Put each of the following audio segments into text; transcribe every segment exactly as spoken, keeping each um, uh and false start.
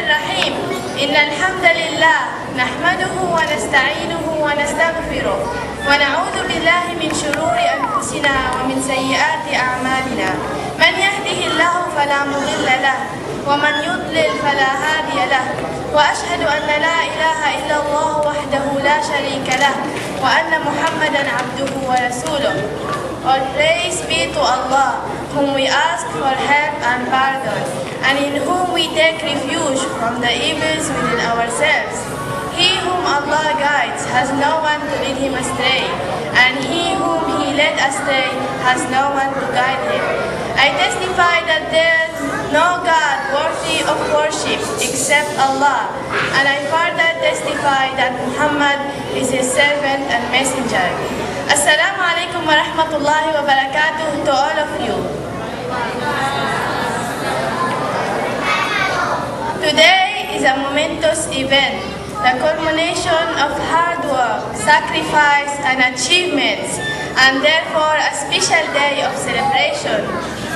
الرحيم إن الحمد لله نحمده ونستعينه ونستغفره ونعوذ بالله من شرور أنفسنا ومن سيئات أعمالنا من يهده الله فلا مضل له ومن يضلل فلا هادي له وأشهد أن لا إله إلا الله وحده لا شريك له وأن محمدا عبده ورسوله. All praise be to Allah, whom we ask for help and pardon, and in whom we take refuge from the evils within ourselves. He whom Allah guides has no one to lead him astray, and he whom he led astray has no one to guide him. I testify that there is no God worthy of worship except Allah, and I further testify that Muhammad is his servant and messenger. Assalamu alaikum wa rahmatullahi wa barakatuh to all of you. Today is a momentous event, the culmination of hard work, sacrifice and achievements, and therefore a special day of celebration.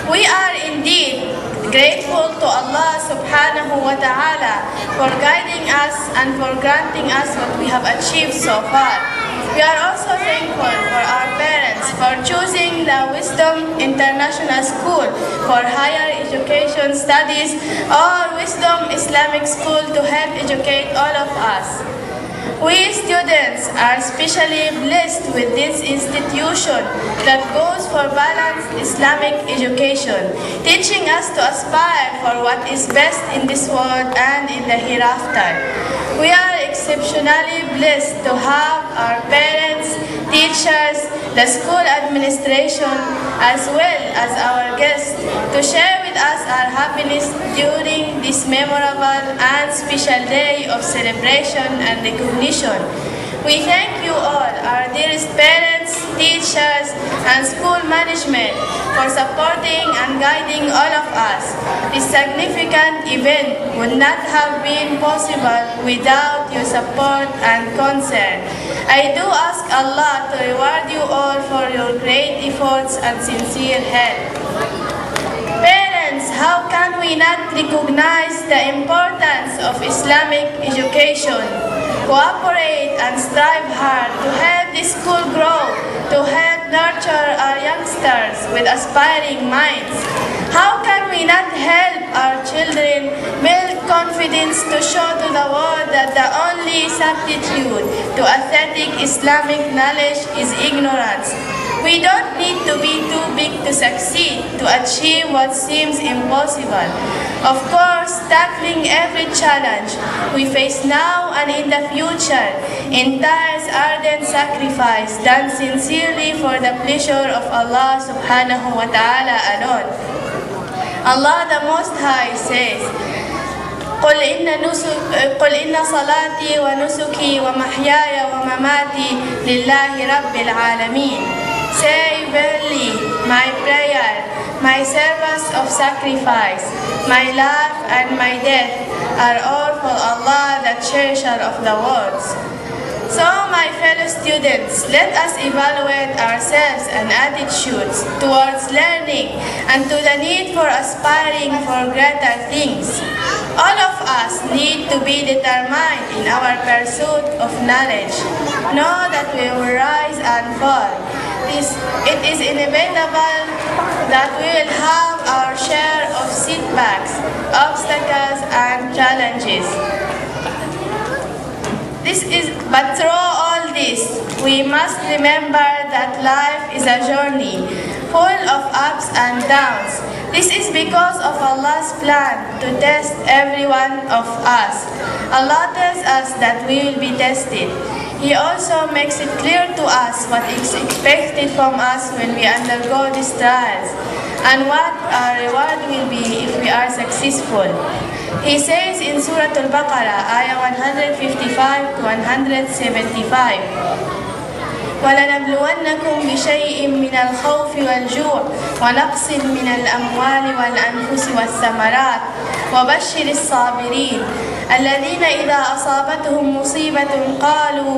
We are indeed grateful to Allah subhanahu wa ta'ala for guiding us and for granting us what we have achieved so far. We are also thankful for our parents for choosing the Wisdom International School for Higher Education Studies or Wisdom Islamic School to help educate all of us. We students are especially blessed with this institution that goes for balanced Islamic education, teaching us to aspire for what is best in this world and in the hereafter. We are exceptionally blessed to have our parents, teachers, the school administration, as well as our guests to share with us our happiness during this memorable and special day of celebration and recognition. We thank you all, our dearest parents, teachers, and school management for supporting and guiding all of us. This significant event would not have been possible without your support and concern. I do ask Allah to reward you all for your great efforts and sincere help. Parents, how can we not recognize the importance of Islamic education? Cooperate and strive hard to help this school grow, to help nurture our youngsters with aspiring minds. How can we not help our children build confidence to show to the world that the only substitute to authentic Islamic knowledge is ignorance? We don't need to be too big to succeed, to achieve what seems impossible. Of course, tackling every challenge we face now and in the future entails ardent sacrifice done sincerely for the pleasure of Allah subhanahu wa ta'ala alone. Allah the Most High says, قل إن نسك قل إن صلاتي ونسكي ومحياي ومماتي لله رب العالمين. Say verily, my prayer, my service of sacrifice, my life and my death are all for Allah, the cherisher of the worlds. So, my fellow students, let us evaluate ourselves and attitudes towards learning and to the need for aspiring for greater things. All of us need to be determined in our pursuit of knowledge. Know that we will rise and fall. It is inevitable that we will have our share of setbacks, obstacles, and challenges. This is, but through all this, we must remember that life is a journey full of ups and downs. This is because of Allah's plan to test every one of us. Allah tells us that we will be tested. He also makes it clear to us what is expected from us when we undergo these trials and what our reward will be if we are successful. He says in Surah Al-Baqarah, Ayah one fifty-five to one seventy-five, وَلَنَبْلُوَنَّكُمْ بِشَيْءٍ مِّنَ الْخَوْفِ وَالْجُوعِ وَنَقْصٍ مِّنَ الْأَمْوَالِ وَالْأَنْفُسِ وَالثَّمَرَاتِ وَبَشِّرِ الصَّابِرِينَ الَّذِينَ إِذَا أَصَابَتْهُمْ مُصِيبَةٌ قَالُوا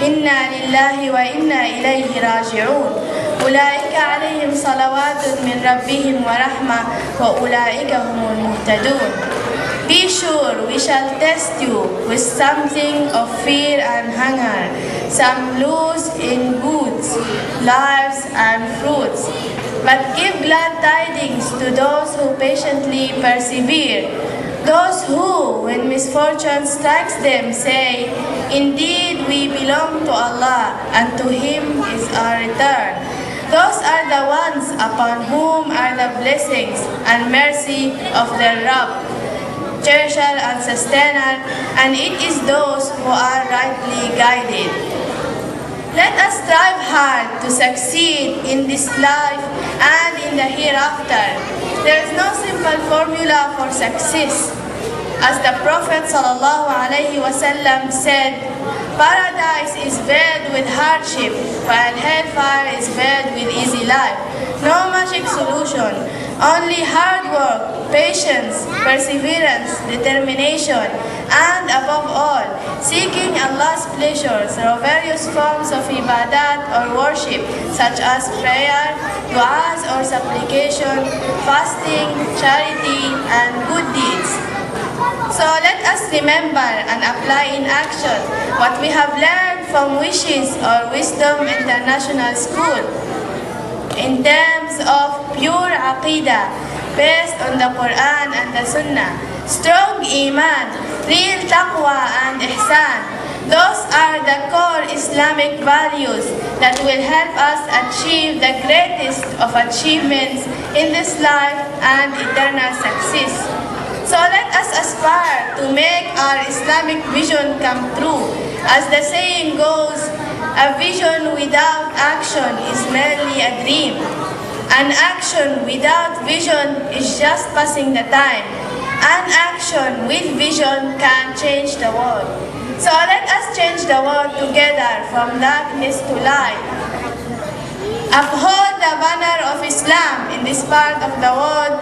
إِنَّا لِلَّهِ وَإِنَّا إِلَيْهِ رَاجِعُونَ أُولَئِكَ عَلَيْهِمْ صَلَوَاتٌ مِّن رَّبِّهِمْ وَرَحْمَةٌ وَأُولَئِكَ هُمُ الْمُهْتَدُونَ Be sure we shall test you with something of fear and hunger, some loose in goods, lives and fruits. But give glad tidings to those who patiently persevere, those who, when misfortune strikes them, say, "Indeed, we belong to Allah, and to Him is our return." Those are the ones upon whom are the blessings and mercy of their Rabb, cherisher and sustainer, and it is those who are rightly guided. Let us strive hard to succeed in this life and in the hereafter. There is no simple formula for success. As the Prophet ﷺ said, "Paradise is veiled with hardship, while hellfire is veiled with easy life." No magic solution, only hard work, patience, perseverance, determination, and above all, seeking Allah's pleasure through various forms of ibadat or worship, such as prayer, du'as or supplication, fasting, charity, and good deeds. So let us remember and apply in action what we have learned from Wishes or Wisdom International School in terms of pure aqidah, based on the Quran and the Sunnah, strong Iman, real taqwa and ihsan. Those are the core Islamic values that will help us achieve the greatest of achievements in this life and eternal success. So let us aspire to make our Islamic vision come true. As the saying goes, a vision without action is merely a dream. An action without vision is just passing the time. An action with vision can change the world. So let us change the world together, from darkness to light. Uphold the banner of Islam in this part of the world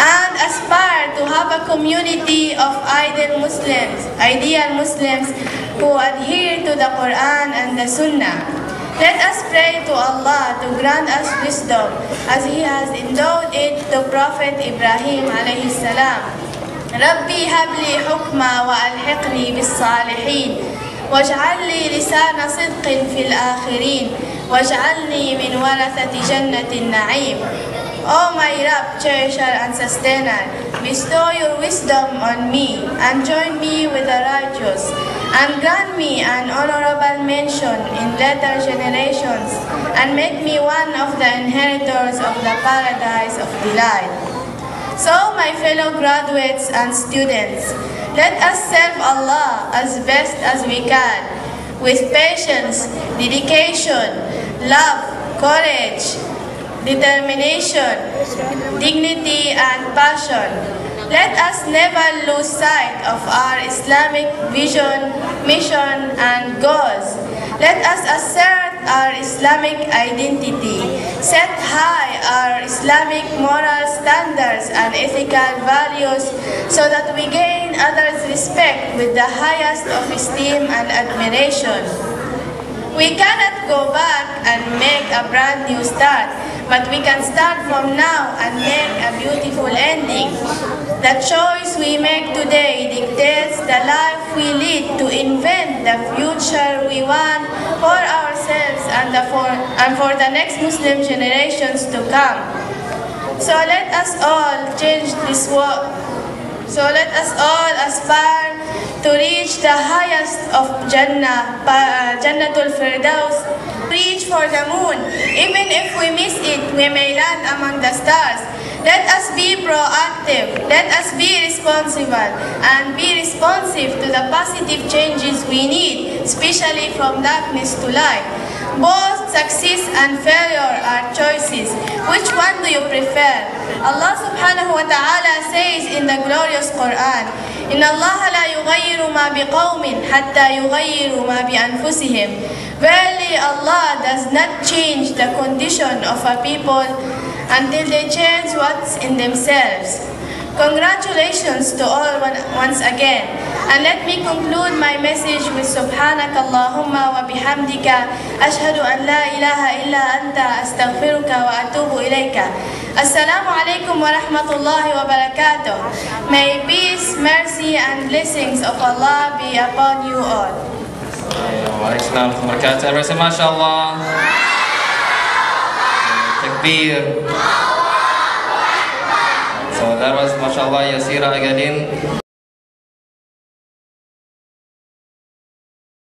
and aspire to have a community of ideal Muslims, ideal Muslims who adhere to the Quran and the Sunnah. Let us pray to Allah to grant us wisdom, as He has endowed it to Prophet Ibrahim alayhi salam. Rabbi habli hukma wa alhiqni bis salihin, waj'alni lisana sidqin fil akhirin, waj'alni min warathati jannatin na'im. O my Rabb, cherisher and sustainer, bestow your wisdom on me and join me with the righteous, and grant me an honorable mention in later generations, and make me one of the inheritors of the paradise of delight. So, my fellow graduates and students, let us serve Allah as best as we can, with patience, dedication, love, courage, determination, dignity, and passion. Let us never lose sight of our Islamic vision, mission, and goals. Let us assert our Islamic identity, set high our Islamic moral standards and ethical values, so that we gain others' respect with the highest of esteem and admiration. We cannot go back and make a brand new start, but we can start from now and make a beautiful ending. The choice we make today dictates the life we lead to invent the future we want for ourselves and, the for, and for the next Muslim generations to come. So let us all change this world. So let us all aspire to reach the highest of Jannah, uh, Jannah Tulfirdaus. Reach for the moon. Even if we miss it, we may land among the stars. Let us be proactive, let us be responsible, and be responsive to the positive changes we need, especially from darkness to light. Both success and failure are choices. Which one do you prefer? Allah subhanahu wa ta'ala says in the glorious Quran, إِنَّ اللَّهَ لَا يُغَيِّرُ مَا بِقَوْمٍ حَتَّى يُغَيِّرُ مَا بِأَنفُسِهِمْ. Verily Allah does not change the condition of a people until they change what's in themselves. Congratulations to all one, once again. And let me conclude my message with Subhanaka Allahumma wa bihamdika ashhadu an la ilaha illa anta astaghfiruka wa atubu ilayka. Assalamu alaikum wa rahmatullahi wa barakatuh. May peace, mercy and blessings of Allah be upon you all. Wa rahmatullahi wa barakatuh. Everyone, mashallah. Takbir. So that was mashallah Yasira again.